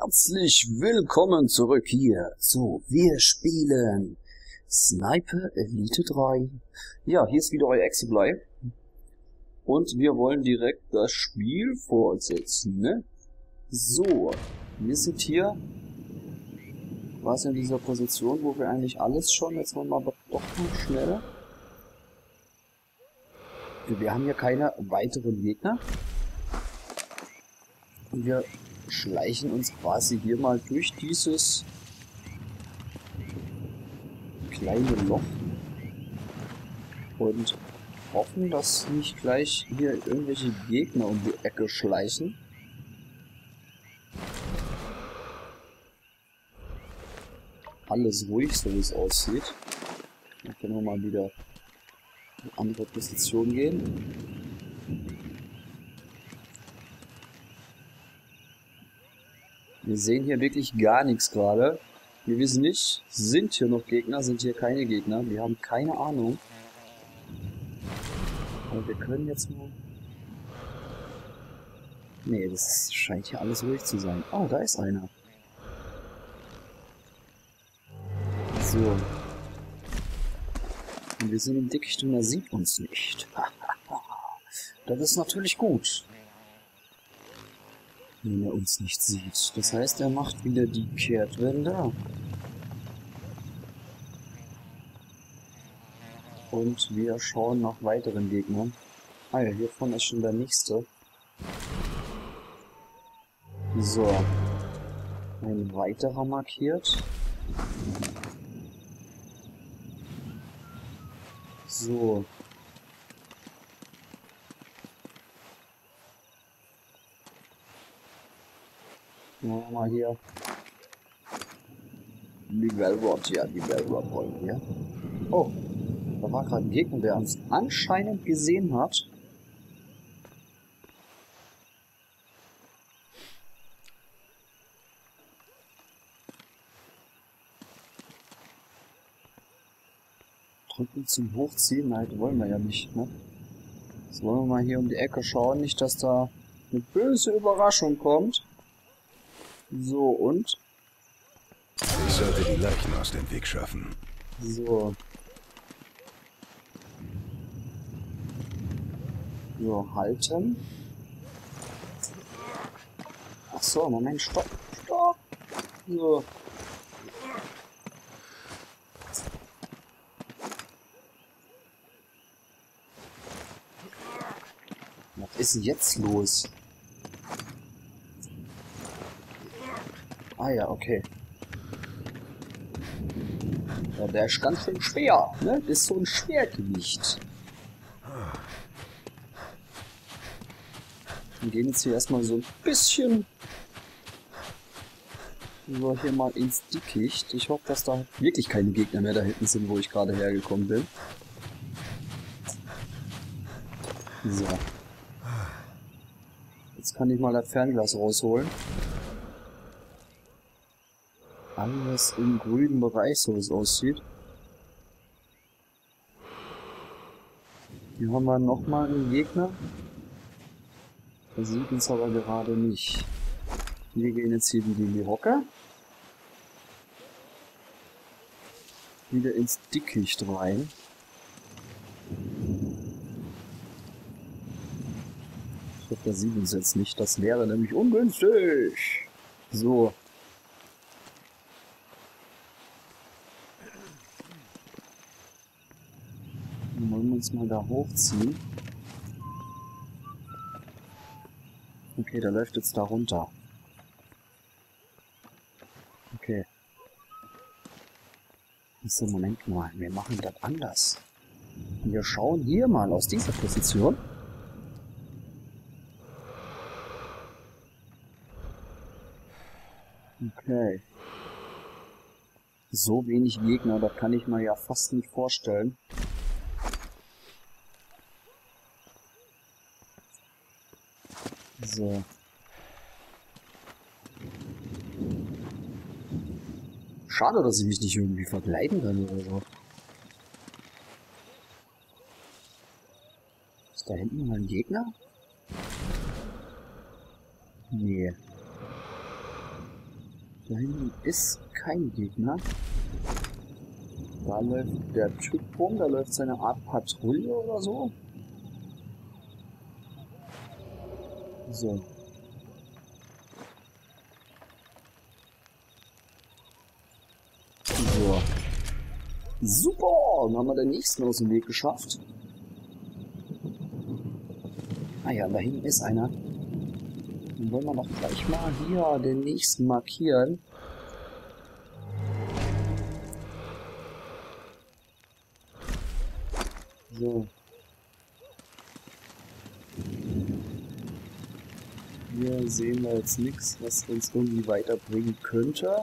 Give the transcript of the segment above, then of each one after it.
Herzlich willkommen zurück hier. So, wir spielen Sniper Elite 3. Ja, hier ist wieder euer eXtaPlY. Und wir wollen direkt das Spiel fortsetzen, ne? So, wir sind hier. Was in dieser Position, wo wir eigentlich alles schon. Jetzt wollen wir aber doch noch schneller. Wir haben hier keine weiteren Gegner. Und wir schleichen uns quasi hier mal durch dieses kleine Loch und hoffen, dass nicht gleich hier irgendwelche Gegner um die Ecke schleichen. Alles ruhig, so wie es aussieht. Dann können wir mal wieder in eine andere Position gehen. Wir sehen hier wirklich gar nichts gerade. Wir wissen nicht, sind hier noch Gegner, sind hier keine Gegner. Wir haben keine Ahnung. Aber wir können jetzt mal... Nee, das scheint hier alles ruhig zu sein. Oh, da ist einer. So. Und wir sind im Dickicht und er sieht uns nicht. Das ist natürlich gut. Wenn er uns nicht sieht. Das heißt, er macht wieder die Kehrtwende. Und wir schauen nach weiteren Gegnern. Ah ja, hier vorne ist schon der nächste. So. Ein weiterer markiert. So. Machen wir mal hier die Bellwood, ja, die Bellwood wollen wir. Oh, da war gerade ein Gegner, der uns anscheinend gesehen hat. Drücken zum Hochziehen, nein, das wollen wir ja nicht, ne? Jetzt wollen wir mal hier um die Ecke schauen, nicht, dass da eine böse Überraschung kommt. So, und? Ich sollte die Leichen aus dem Weg schaffen. So. So, halten. Ach so, Moment, stopp. Stopp. So. Was ist denn jetzt los? Ah ja, okay. Ja, der ist ganz schön schwer, ne? Das ist so ein Schwergewicht. Wir gehen jetzt hier erstmal so ein bisschen so hier mal ins Dickicht. Ich hoffe, dass da wirklich keine Gegner mehr da hinten sind, wo ich gerade hergekommen bin. So. Jetzt kann ich mal das Fernglas rausholen. Alles im grünen Bereich, so wie es aussieht. Hier haben wir nochmal einen Gegner. Der sieht uns aber gerade nicht. Wir gehen jetzt hier wieder in die Hocke. Wieder ins Dickicht rein. Ich hoffe, der sieht uns jetzt nicht. Das wäre nämlich ungünstig. So. Mal da hochziehen. Okay, der läuft jetzt da runter. Okay. So, Moment mal, wir machen das anders. Wir schauen hier mal aus dieser Position. Okay. So wenig Gegner, das kann ich mir ja fast nicht vorstellen. So. Schade, dass ich mich nicht irgendwie verkleiden kann oder so. Ist da hinten mal ein Gegner? Nee. Da hinten ist kein Gegner. Da läuft der Typ rum, da läuft seine Art Patrouille oder so. So. So. Super! Dann haben wir den nächsten aus dem Weg geschafft. Ah ja, da hinten ist einer. Dann wollen wir doch gleich mal hier den nächsten markieren. So. Hier sehen wir jetzt nichts, was uns irgendwie weiterbringen könnte.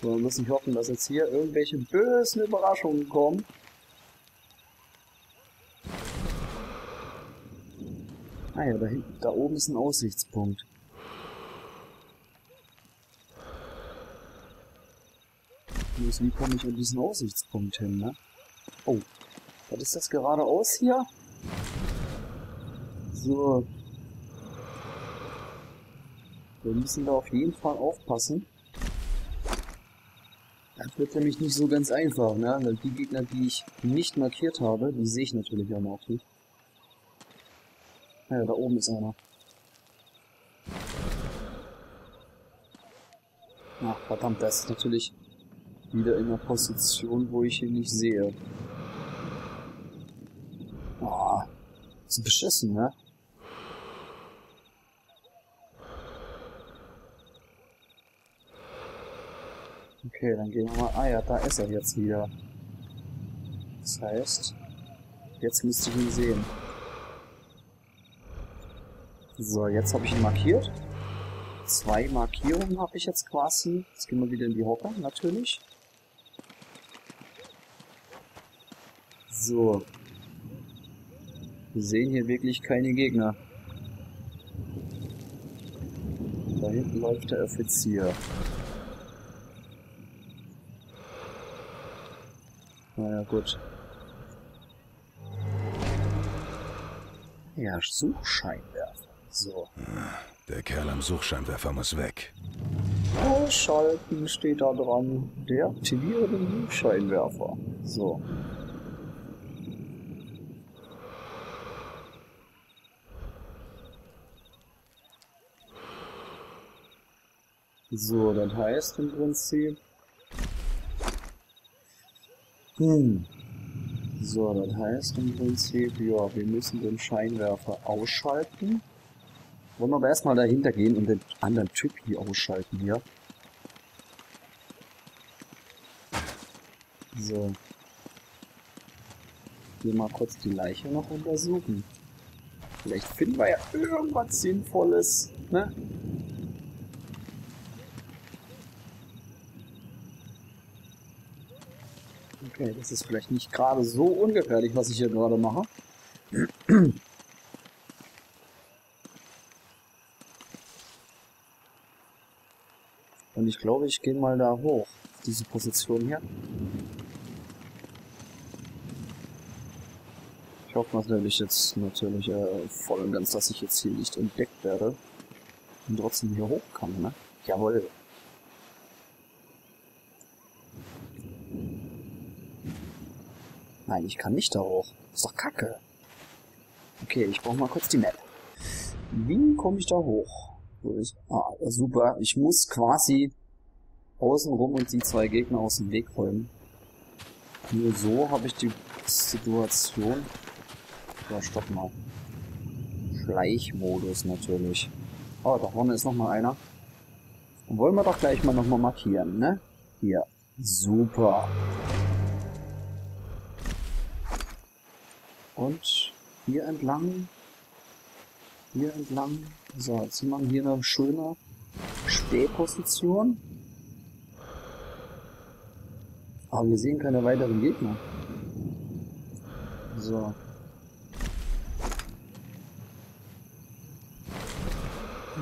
So, wir müssen hoffen, dass jetzt hier irgendwelche bösen Überraschungen kommen. Ah ja, da hinten, da oben ist ein Aussichtspunkt. Wie komme ich an diesen Aussichtspunkt hin, ne? Oh, was ist das geradeaus hier? So. Wir müssen da auf jeden Fall aufpassen. Das wird nämlich nicht so ganz einfach, ne? Weil die Gegner, die ich nicht markiert habe, die sehe ich natürlich auch noch nicht. Ja, da oben ist einer. Ach, verdammt, das ist natürlich wieder in der Position, wo ich ihn nicht sehe. Ah, ist beschissen, ne? Okay, dann gehen wir mal... Ah ja, da ist er jetzt wieder. Das heißt, jetzt müsste ich ihn sehen. So, jetzt habe ich ihn markiert. 2 Markierungen habe ich jetzt quasi. Jetzt gehen wir wieder in die Hocke, natürlich. So. Wir sehen hier wirklich keine Gegner. Da hinten läuft der Offizier. Naja, gut. Ja, Suchscheinwerfer. So. Der Kerl am Suchscheinwerfer muss weg. Ausschalten steht da dran. Deaktiviere den Suchscheinwerfer. So. So, das heißt im Prinzip... So, das heißt im Prinzip, ja, wir müssen den Scheinwerfer ausschalten. Wollen wir aber erstmal dahinter gehen und den anderen Typ hier ausschalten hier. So. Hier mal kurz die Leiche noch untersuchen. Vielleicht finden wir ja irgendwas Sinnvolles, ne? Okay, das ist vielleicht nicht gerade so ungefährlich, was ich hier gerade mache. Und ich glaube, ich gehe mal da hoch, auf diese Position hier. Ich hoffe natürlich jetzt voll und ganz, dass ich jetzt hier nicht entdeckt werde und trotzdem hier hoch kann, ne? Jawohl. Nein, ich kann nicht da hoch. Ist doch kacke. Okay, ich brauche mal kurz die Map. Wie komme ich da hoch? Ah, super. Ich muss quasi außenrum und die 2 Gegner aus dem Weg räumen. Nur so habe ich die Situation... Ja, stopp mal. Schleichmodus natürlich. Oh, da vorne ist nochmal einer. Und wollen wir doch gleich mal nochmal markieren, ne? Hier. Super. Und hier entlang... Hier entlang. So, jetzt sind wir hier eine schöne Stehposition. Aber wir sehen keine weiteren Gegner. So.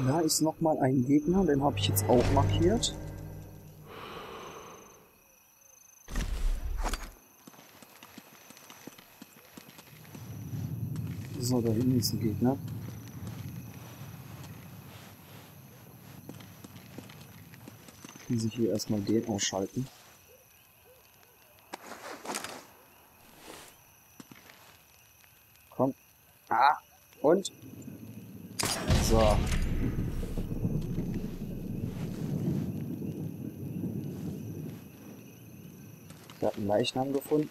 Da ist nochmal ein Gegner, den habe ich jetzt auch markiert. So, da hinten ist ein Gegner. muss ich hier erstmal den ausschalten. Komm. Ah, und? So. Ich habe einen Leichnam gefunden.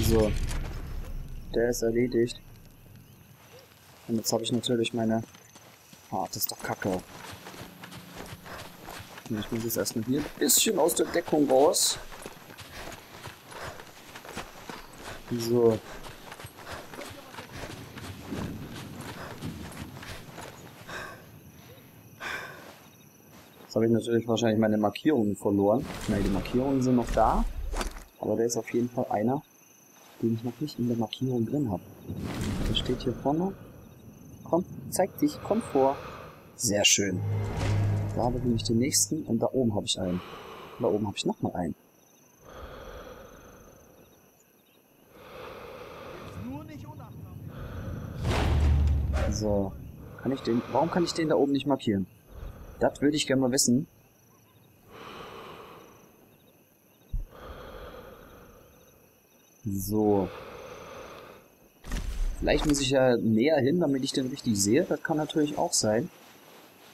So, der ist erledigt. Und jetzt habe ich natürlich meine... Ah, das ist doch kacke. Ich muss jetzt erstmal hier ein bisschen aus der Deckung raus. So. Jetzt habe ich natürlich wahrscheinlich meine Markierungen verloren. Nein, die Markierungen sind noch da. Aber der ist auf jeden Fall einer, den ich noch nicht in der Markierung drin habe. Der steht hier vorne. Komm, zeig dich, komm vor. Sehr schön. Da habe ich nämlich den nächsten und da oben habe ich einen. Und da oben habe ich nochmal einen. So, kann ich den, warum kann ich den da oben nicht markieren? Das würde ich gerne mal wissen. So. Vielleicht muss ich ja näher hin, damit ich den richtig sehe. Das kann natürlich auch sein.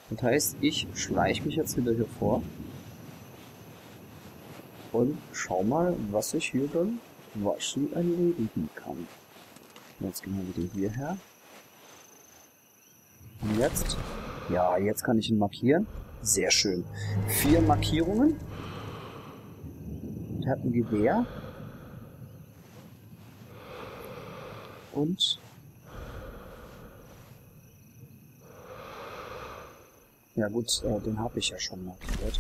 Das heißt, ich schleiche mich jetzt wieder hier vor. Und schau mal, was ich hier dann waschen erledigen kann. Jetzt gehen wir wieder hierher. Und jetzt? Ja, jetzt kann ich ihn markieren. Sehr schön. 4 Markierungen. Der hat ein Gewehr. Und ja gut, den habe ich ja schon markiert.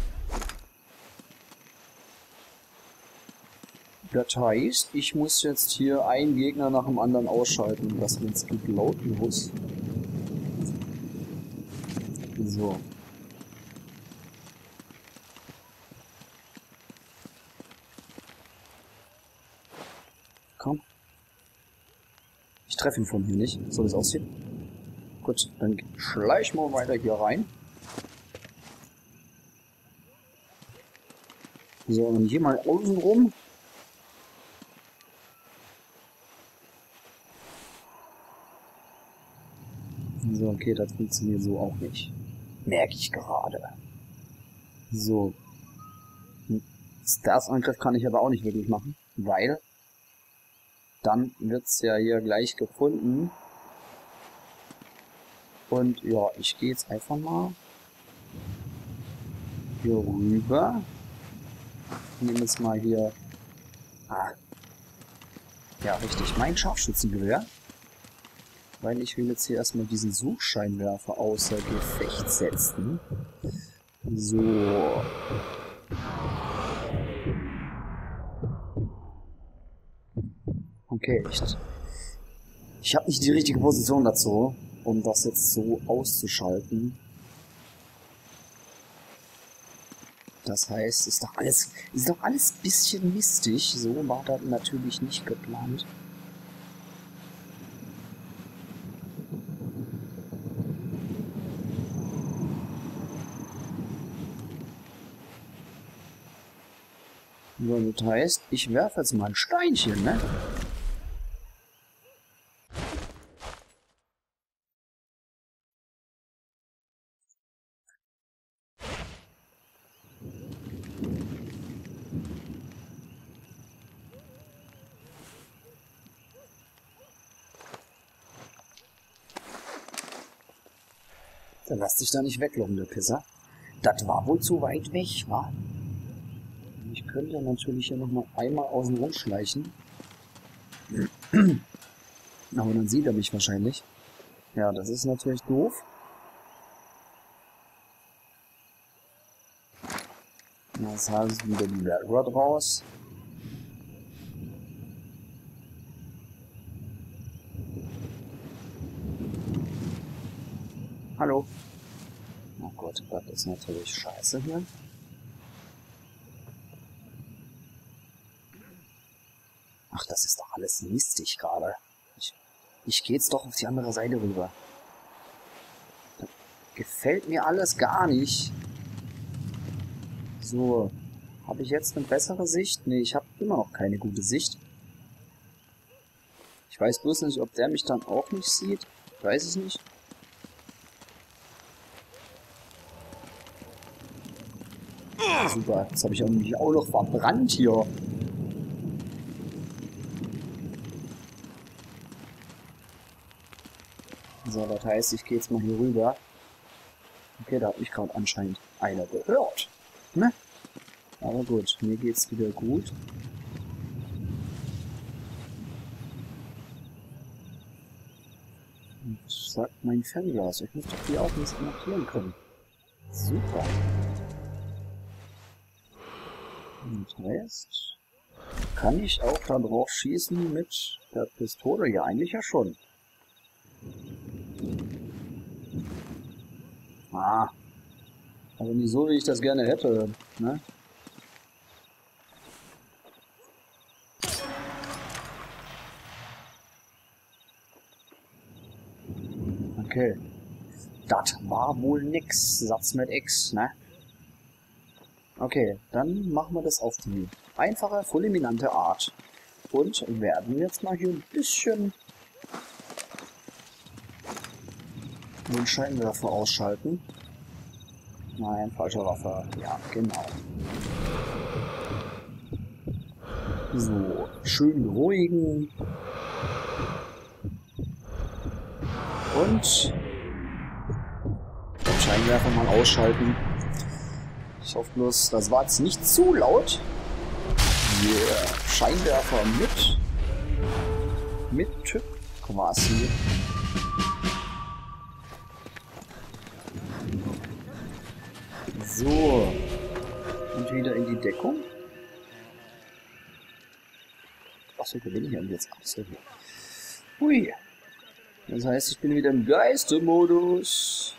Das heißt, ich muss jetzt hier einen Gegner nach dem anderen ausschalten, dass man es gut lauten muss. So. Komm. Ich treffe ihn von hier nicht, so wie es aussieht. Gut, dann schleichen wir weiter hier rein. So, und hier mal außen rum. So, okay, das funktioniert so auch nicht. Merke ich gerade. So. Stars-Angriff kann ich aber auch nicht wirklich machen, weil... Dann wird es ja hier gleich gefunden. Und ja, ich gehe jetzt einfach mal hier rüber. Nehme jetzt mal hier... Ah. Ja, richtig. Mein Scharfschützengewehr. Weil ich will jetzt hier erstmal diesen Suchscheinwerfer außer Gefecht setzen. So. Okay, ich habe nicht die richtige Position dazu, um das jetzt so auszuschalten. Das heißt, ist doch alles ein bisschen mistig. So war das natürlich nicht geplant. So, das heißt, ich werfe jetzt mal ein Steinchen, ne? Lass dich da nicht weglocken, der Pisser. Das war wohl zu weit weg, wa? Ich könnte natürlich hier nochmal einmal außen rum schleichen. Aber dann sieht er mich wahrscheinlich. Ja, das ist natürlich doof. Jetzt habe ich wieder die Bellwood raus. Hallo. Oh Gott, das ist natürlich scheiße hier. Ach, das ist doch alles listig gerade. Ich gehe jetzt doch auf die andere Seite rüber. Das gefällt mir alles gar nicht. So, habe ich jetzt eine bessere Sicht? Nee, ich habe immer noch keine gute Sicht. Ich weiß bloß nicht, ob der mich dann auch nicht sieht. Weiß ich nicht. Super, jetzt habe ich mich auch noch verbrannt hier. So, das heißt, ich gehe jetzt mal hier rüber. Okay, da hat mich gerade anscheinend einer gehört. Ne? Aber gut, mir geht's wieder gut. Und sagt mein Fernglas, ich muss doch hier auch nicht markieren können. Super. Und das heißt, kann ich auch da drauf schießen mit der Pistole? Ja, eigentlich ja schon. Ah, also nicht so, wie ich das gerne hätte, ne? Okay. Das war wohl nix, Satz mit X, ne? Okay, dann machen wir das auf die einfache, fulminante Art. Und werden jetzt mal hier ein bisschen den Scheinwerfer ausschalten. Nein, falsche Waffe. Ja, genau. So, schön beruhigen. Und den Scheinwerfer mal ausschalten. Ich hoffe bloß, das war jetzt nicht zu laut. Yeah, Scheinwerfer mit Typ quasi. So, und wieder in die Deckung. Achso, da bin ich ja jetzt absolut. Hui. Das heißt, ich bin wieder im Geistermodus.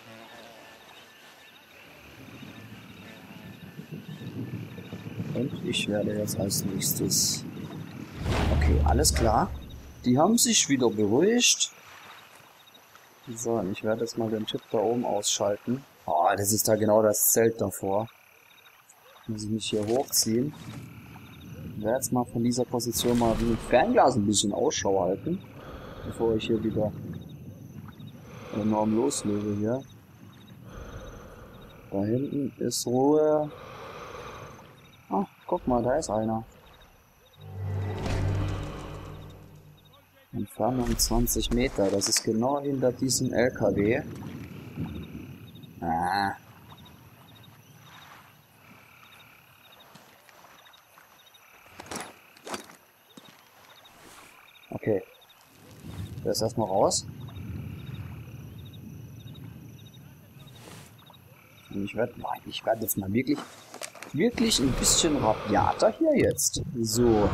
Und ich werde jetzt als nächstes... Okay, alles klar. Die haben sich wieder beruhigt. So, und ich werde jetzt mal den Tipp da oben ausschalten. Oh, das ist da genau das Zelt davor. Muss ich mich hier hochziehen. Ich werde jetzt mal von dieser Position mal mit Fernglas ein bisschen Ausschau halten. Bevor ich hier wieder enorm loslöse hier. Da hinten ist Ruhe. Ah, guck mal, da ist einer. Entfernung 20 Meter. Das ist genau hinter diesem LKW. Ah. Okay. Der ist erstmal raus. Und ich werde jetzt mal wirklich ein bisschen rabiater hier jetzt. So.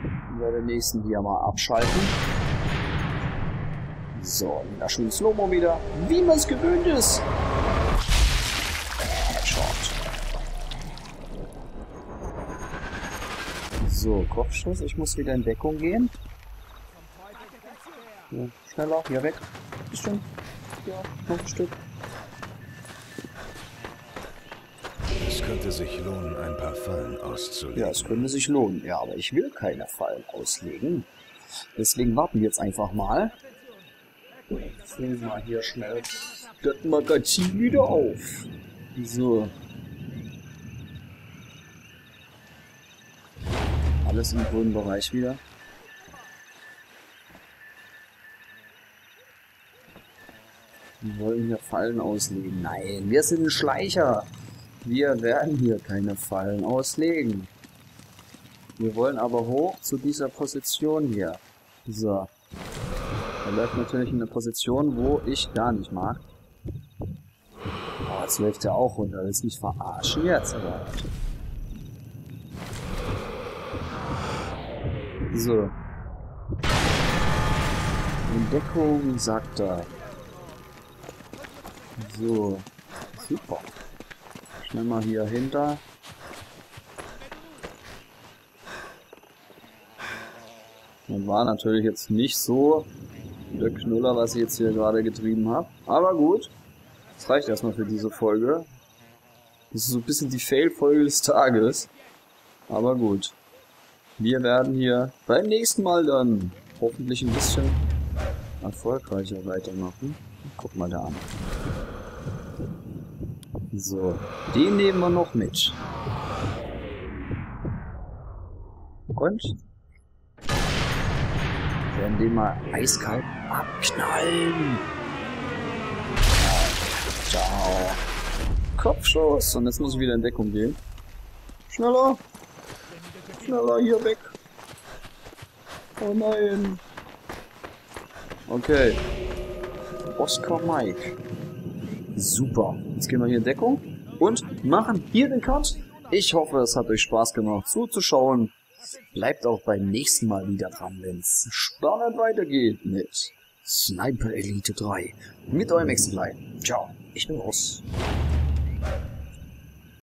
Ich werde den nächsten hier mal abschalten. So, da schön Slow-Mo wieder. Wie man es gewöhnt ist. Headshot. So, Kopfschuss. Ich muss wieder in Deckung gehen. Ja, schneller, hier weg. Bisschen. Ja, noch ein Stück. Es könnte sich lohnen, ein paar Fallen auszulegen. Ja, es könnte sich lohnen. Ja, aber ich will keine Fallen auslegen. Deswegen warten wir jetzt einfach mal. Füllen wir mal hier schnell das Magazin wieder auf. So. Alles im grünen Bereich wieder. Wir wollen hier Fallen auslegen. Nein, wir sind Schleicher. Wir werden hier keine Fallen auslegen. Wir wollen aber hoch zu dieser Position hier. So. Er läuft natürlich in eine Position, wo ich gar nicht mag. Oh, jetzt läuft er auch runter. Willst du mich verarschen jetzt? Oder? So. In Deckung, sagt er. So. Super. Schnell mal hier hinter. Und war natürlich jetzt nicht so der Knüller, was ich jetzt hier gerade getrieben habe. Aber gut, das reicht erstmal für diese Folge. Das ist so ein bisschen die Fail-Folge des Tages. Aber gut. Wir werden hier beim nächsten Mal dann hoffentlich ein bisschen erfolgreicher weitermachen. Guck mal da an. So, den nehmen wir noch mit. Und werden den mal eiskalt abknallen. Ciao. Kopfschuss. Und jetzt muss ich wieder in Deckung gehen. Schneller. Schneller hier weg. Oh nein. Okay. Oscar Mike. Super. Jetzt gehen wir hier in Deckung und machen hier den Cut. Ich hoffe, es hat euch Spaß gemacht zuzuschauen. Bleibt auch beim nächsten Mal wieder dran, wenn's spannend weitergeht mit Sniper Elite 3. Mit eurem eXtaPlY. Ciao, ich bin raus.